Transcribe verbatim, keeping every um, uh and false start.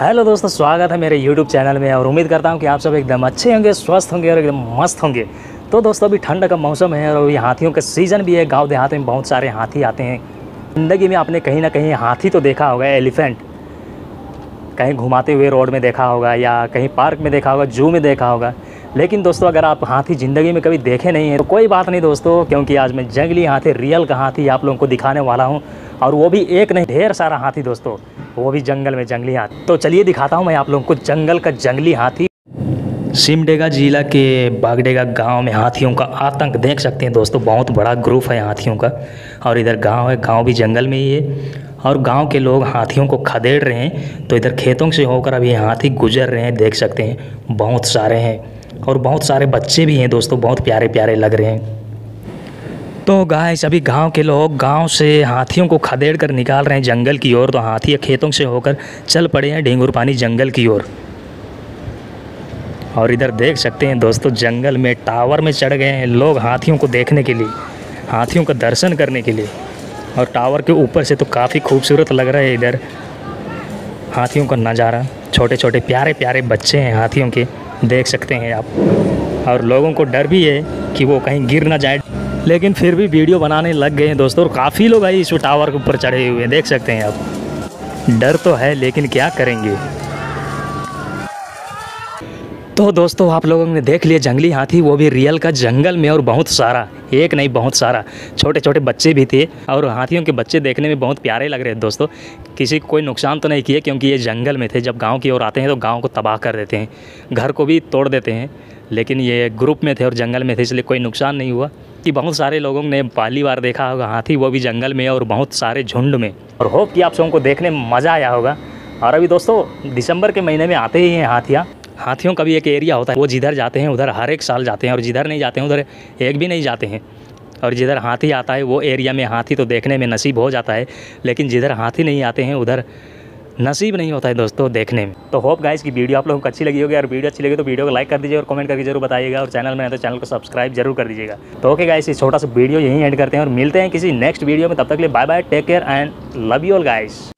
Hello दोस्तों, स्वागत है मेरे यूट्यूब चैनल में और उम्मीद करता हूं कि आप सब एकदम अच्छे होंगे, स्वस्थ होंगे और एकदम मस्त होंगे। तो दोस्तों अभी ठंड का मौसम है और अभी हाथियों का सीज़न भी है। गांव देहात में बहुत सारे हाथी आते हैं। ज़िंदगी में आपने कहीं ना कहीं हाथी तो देखा होगा, एलिफेंट कहीं घुमाते हुए रोड में देखा होगा या कहीं पार्क में देखा होगा, जू में देखा होगा। लेकिन दोस्तों अगर आप हाथी ज़िंदगी में कभी देखे नहीं हैं तो कोई बात नहीं दोस्तों, क्योंकि आज मैं जंगली हाथी, रियल का हाथी आप लोगों को दिखाने वाला हूँ। और वो भी एक नहीं, ढेर सारा हाथी दोस्तों, वो भी जंगल में जंगली हाथी। तो चलिए दिखाता हूँ मैं आप लोगों को जंगल का जंगली हाथी। सिमडेगा जिला के बाघडेगा गांव में हाथियों का आतंक देख सकते हैं दोस्तों। बहुत बड़ा ग्रुप है हाथियों का और इधर गांव है, गांव भी जंगल में ही है। और गांव के लोग हाथियों को खदेड़ रहे हैं। तो इधर खेतों से होकर अभी हाथी गुजर रहे हैं, देख सकते हैं बहुत सारे हैं और बहुत सारे बच्चे भी हैं दोस्तों, बहुत प्यारे प्यारे लग रहे हैं। तो गाइस अभी गांव के लोग गांव से हाथियों को खदेड़ कर निकाल रहे हैं जंगल की ओर। तो हाथी खेतों से होकर चल पड़े हैं ढिंगुरपानी जंगल की ओर। और इधर देख सकते हैं दोस्तों, जंगल में टावर में चढ़ गए हैं लोग हाथियों को देखने के लिए, हाथियों का दर्शन करने के लिए। और टावर के ऊपर से तो काफ़ी खूबसूरत लग रहा है इधर हाथियों का नज़ारा। छोटे छोटे प्यारे प्यारे बच्चे हैं हाथियों के, देख सकते हैं आप। और लोगों को डर भी है कि वो कहीं गिर ना जाए, लेकिन फिर भी वीडियो बनाने लग गए हैं दोस्तों। और काफ़ी लोग आई इस टावर के ऊपर चढ़े हुए हैं, देख सकते हैं आप। डर तो है लेकिन क्या करेंगे। तो दोस्तों आप लोगों ने देख लिए जंगली हाथी, वो भी रियल का जंगल में। और बहुत सारा, एक नहीं बहुत सारा, छोटे छोटे बच्चे भी थे। और हाथियों के बच्चे देखने में बहुत प्यारे लग रहे थे दोस्तों। किसी को कोई नुकसान तो नहीं किए क्योंकि ये जंगल में थे। जब गांव की ओर आते हैं तो गांव को तबाह कर देते हैं, घर को भी तोड़ देते हैं। लेकिन ये ग्रुप में थे और जंगल में थे, इसलिए कोई नुकसान नहीं हुआ। कि बहुत सारे लोगों ने पहली बार देखा होगा हाथी, वो भी जंगल में और बहुत सारे झुंड में। और होप कि आप सबको देखने में मज़ा आया होगा। और अभी दोस्तों दिसंबर के महीने में आते ही हैं हाथियाँ। हाथियों का भी एक एरिया होता है, वो जिधर जाते हैं उधर हर एक साल जाते हैं और जिधर नहीं जाते हैं उधर एक भी नहीं जाते हैं। और जिधर हाथी आता है वो एरिया में हाथी तो देखने में नसीब हो जाता है, लेकिन जिधर हाथी नहीं आते हैं उधर नसीब नहीं होता है दोस्तों देखने में। तो होप गाइस की वीडियो आप लोगों को अच्छी लगी होगी। और वीडियो अच्छी लगी तो वीडियो को लाइक कर दीजिए और कमेंट करके जरूर बताइएगा। और चैनल में है तो चैनल को सब्सक्राइब जरूर कर दीजिएगा। तो ओके गाइस, ये छोटा सा वीडियो यहीं एंड करते हैं और मिलते हैं किसी नेक्स्ट वीडियो में। तब तक के लिए bye bye, take care and love you all guys.